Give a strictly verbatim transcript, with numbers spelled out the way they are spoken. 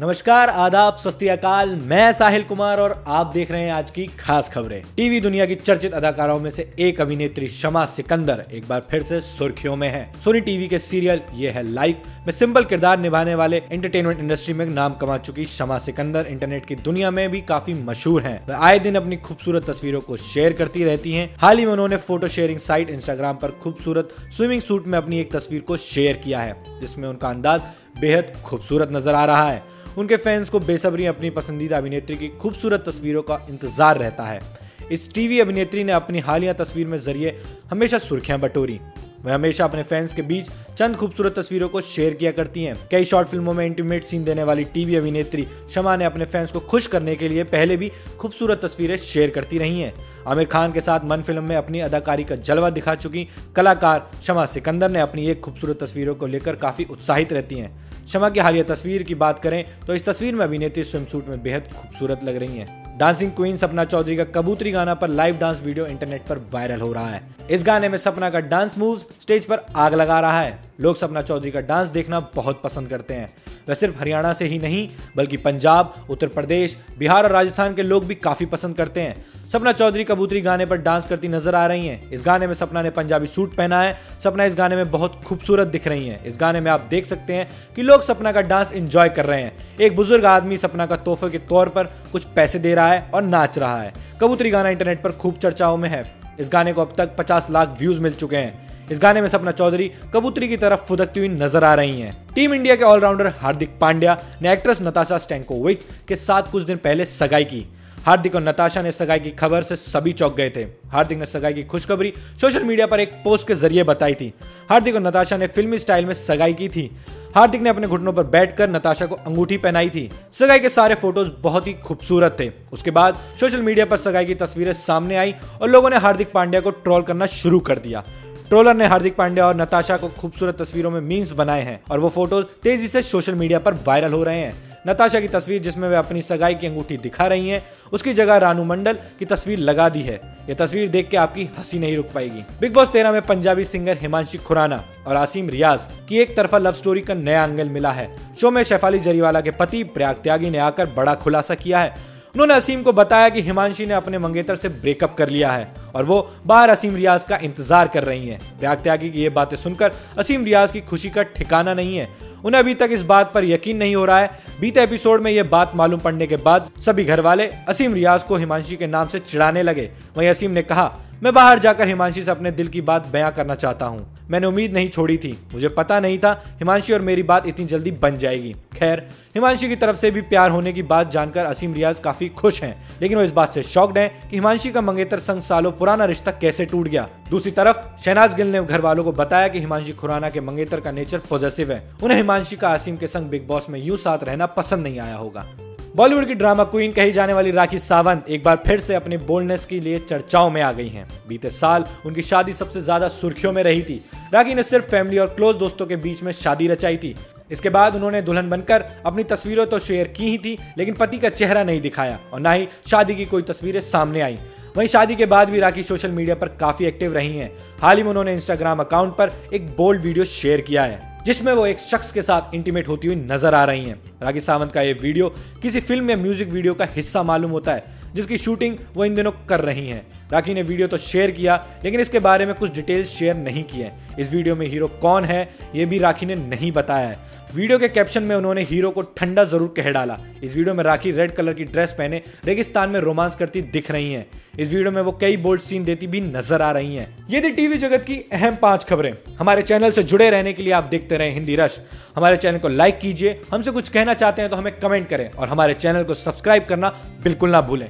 नमस्कार, आदाब, सस्ती अकाल। मैं साहिल कुमार और आप देख रहे हैं आज की खास खबरें। टीवी दुनिया की चर्चित अदाकाराओं में से एक अभिनेत्री शमा सिकंदर एक बार फिर से सुर्खियों में है। सोनी टीवी के सीरियल ये है लाइफ में सिंपल किरदार निभाने वाले एंटरटेनमेंट इंडस्ट्री में नाम कमा चुकी शमा सिकंदर इंटरनेट की दुनिया में भी काफी मशहूर है। वह आए दिन अपनी खूबसूरत तस्वीरों को शेयर करती रहती है। हाल ही में उन्होंने फोटो शेयरिंग साइट इंस्टाग्राम पर खूबसूरत स्विमिंग सूट में अपनी एक तस्वीर को शेयर किया है, जिसमें उनका अंदाज बेहद खूबसूरत नजर आ रहा है। उनके फैंस को बेसब्री अपनी पसंदीदा अभिनेत्री की खूबसूरत तस्वीरों का इंतजार रहता है। इस टीवी अभिनेत्री ने अपनी हालिया तस्वीर में जरिए हमेशा सुर्खियां बटोरी। वह हमेशा अपने फैंस के बीच चंद खूबसूरत तस्वीरों को शेयर किया करती हैं। कई शॉर्ट फिल्मों में इंटीमेट सीन देने वाली टीवी अभिनेत्री शमा ने अपने फैंस को खुश करने के लिए पहले भी खूबसूरत तस्वीरें शेयर करती रही हैं। आमिर खान के साथ मन फिल्म में अपनी अदाकारी का जलवा दिखा चुकी कलाकार शमा सिकंदर ने अपनी एक खूबसूरत तस्वीरों को लेकर काफी उत्साहित रहती हैं। शमा की हालिया तस्वीर की बात करें तो इस तस्वीर में अभिनेत्री स्विमसूट में बेहद खूबसूरत लग रही हैं। डांसिंग क्वीन सपना चौधरी का कबूतरी गाना पर live dance video internet viral वायरल हो रहा है। इस गाने में सपना का डांस मूव्स स्टेज पर आग लगा रहा है। लोग सपना चौधरी का डांस देखना बहुत पसंद करते हैं। वह सिर्फ हरियाणा से ही नहीं बल्कि पंजाब, उत्तर प्रदेश, बिहार और राजस्थान के लोग भी काफी पसंद करते हैं। सपना चौधरी कबूतरी गाने पर डांस करती नजर आ रही हैं। इस गाने में सपना ने पंजाबी सूट पहना है। सपना इस गाने में बहुत खूबसूरत दिख रही हैं। इस गाने में आप देख सकते हैं कि लोग सपना का डांस एंजॉय कर रहे हैं। एक बुजुर्ग आदमी सपना का तोहफे के तौर पर कुछ पैसे दे रहा है और नाच रहा है। कबूतरी गाना इंटरनेट पर खूब चर्चाओं में है। इस गाने को अब तक पचास लाख व्यूज मिल चुके हैं। इस गाने में सपना चौधरी कबूतरी की तरफ फुदकती हुई नजर आ रही हैं। टीम इंडिया के ऑलराउंडर हार्दिक पांड्या ने एक्ट्रेस नताशा के साथ कुछ दिन पहले सगाई की। हार्दिक और नताशा ने सगाई की खबर से सभी चौंक गए थे। हार्दिक ने सगाई की खुशखबरी सोशल मीडिया पर एक पोस्ट के जरिए बताई थी। हार्दिक और नताशा ने फिल्मी स्टाइल में सगाई की थी। हार्दिक ने अपने घुटनों पर बैठकर नताशा को अंगूठी पहनाई थी। सगाई के सारे फोटोज बहुत ही खूबसूरत थे। उसके बाद सोशल मीडिया पर सगाई की तस्वीरें सामने आई और लोगों ने हार्दिक पांड्या को ट्रोल करना शुरू कर दिया। ट्रोलर ने हार्दिक पांड्या और नताशा को खूबसूरत तस्वीरों में मीम्स बनाए हैं और वो फोटोज तेजी से सोशल मीडिया पर वायरल हो रहे हैं। नताशा की तस्वीर जिसमें वे अपनी सगाई की अंगूठी दिखा रही हैं, उसकी जगह रानू मंडल की तस्वीर लगा दी है। यह तस्वीर देख के आपकी हंसी नहीं रुक पाएगी। बिग बॉस तेरह में पंजाबी सिंगर हिमांशी खुराना और असीम रियाज की एक तरफा लव स्टोरी का नया एंगल मिला है। शो में शैफाली जरीवाला के पति प्रयाग त्यागी ने आकर बड़ा खुलासा किया है। उन्होंने असीम को बताया कि हिमांशी ने अपने मंगेतर से ब्रेकअप कर लिया है और वो बाहर असीम रियाज का इंतजार कर रही हैं। प्रयाग त्यागी की ये बातें सुनकर असीम रियाज की खुशी का ठिकाना नहीं है। उन्हें अभी तक इस बात पर यकीन नहीं हो रहा है। बीते एपिसोड में यह बात मालूम पड़ने के बाद सभी घर वाले असीम रियाज को हिमांशी के नाम से चिढ़ाने लगे। वहीं असीम ने कहा, मैं बाहर जाकर हिमांशी से अपने दिल की बात बयां करना चाहता हूं। मैंने उम्मीद नहीं छोड़ी थी, मुझे पता नहीं था हिमांशी और मेरी बात इतनी जल्दी बन जाएगी। खैर, हिमांशी की तरफ से भी प्यार होने की बात जानकर असीम रियाज काफी खुश हैं, लेकिन वो इस बात से शॉक्ड हैं कि हिमांशी का मंगेतर संग सालों पुराना रिश्ता कैसे टूट गया। दूसरी तरफ शहनाज गिल ने घर वालों को बताया कि हिमांशी खुराना के मंगेतर का नेचर पॉजिटिव है। उन्हें हिमांशी का असीम के संग बिग बॉस में यूं साथ रहना पसंद नहीं आया होगा। बॉलीवुड की ड्रामा क्वीन कही जाने वाली राखी सावंत एक बार फिर से अपने बोल्डनेस के लिए चर्चाओं में आ गई हैं। बीते साल उनकी शादी सबसे ज्यादा सुर्खियों में रही थी। राखी ने सिर्फ फैमिली और क्लोज दोस्तों के बीच में शादी रचाई थी। इसके बाद उन्होंने दुल्हन बनकर अपनी तस्वीरें तो शेयर की ही थी, लेकिन पति का चेहरा नहीं दिखाया और ना ही शादी की कोई तस्वीरें सामने आई। वहीं शादी के बाद भी राखी सोशल मीडिया पर काफी एक्टिव रही हैं। हाल ही में उन्होंने इंस्टाग्राम अकाउंट पर एक बोल्ड वीडियो शेयर किया है, जिसमें वो एक शख्स के साथ इंटीमेट होती हुई नजर आ रही हैं। राखी सावंत का ये वीडियो किसी फिल्म या म्यूजिक वीडियो का हिस्सा मालूम होता है, जिसकी शूटिंग वो इन दिनों कर रही हैं। राखी ने वीडियो तो शेयर किया, लेकिन इसके बारे में कुछ डिटेल्स शेयर नहीं किए। इस वीडियो में हीरो कौन है ये भी राखी ने नहीं बताया है। वीडियो के कैप्शन में उन्होंने हीरो को ठंडा जरूर कह डाला। इस वीडियो में राखी रेड कलर की ड्रेस पहने रेगिस्तान में रोमांस करती दिख रही हैं। इस वीडियो में वो कई बोल्ड सीन देती भी नजर आ रही हैं। ये थी टीवी जगत की अहम पांच खबरें। हमारे चैनल से जुड़े रहने के लिए आप देखते रहे हिंदी रश। हमारे चैनल को लाइक कीजिए। हमसे कुछ कहना चाहते हैं तो हमें कमेंट करें और हमारे चैनल को सब्सक्राइब करना बिल्कुल ना भूलें।